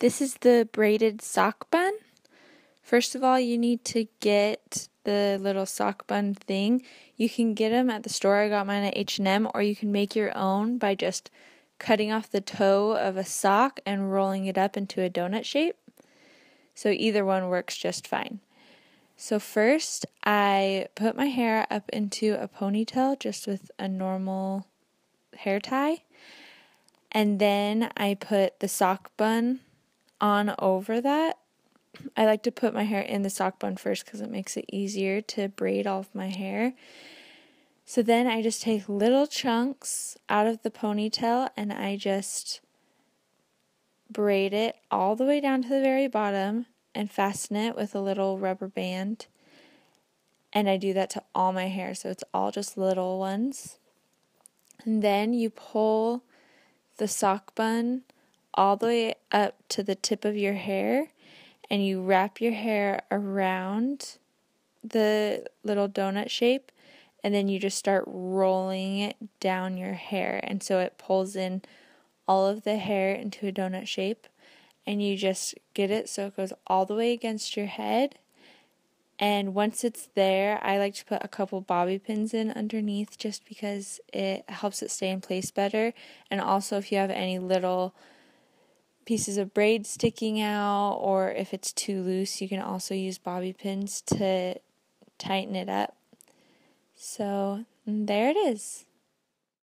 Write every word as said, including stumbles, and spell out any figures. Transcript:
This is the braided sock bun. First of all, you need to get the little sock bun thing. You can get them at the store. I got mine at H and M, or you can make your own by just cutting off the toe of a sock and rolling it up into a donut shape. So either one works just fine. So first, I put my hair up into a ponytail just with a normal hair tie. And then I put the sock bun on over that. I like to put my hair in the sock bun first because it makes it easier to braid all of my hair. So then I just take little chunks out of the ponytail and I just braid it all the way down to the very bottom and fasten it with a little rubber band. And I do that to all my hair, so it's all just little ones. And then you pull the sock bun all the way up to the tip of your hair, and you wrap your hair around the little donut shape, and then you just start rolling it down your hair, and so it pulls in all of the hair into a donut shape, and you just get it so it goes all the way against your head. And once it's there, I like to put a couple bobby pins in underneath just because it helps it stay in place better. And also if you have any little pieces of braid sticking out, or if it's too loose, you can also use bobby pins to tighten it up. So there it is.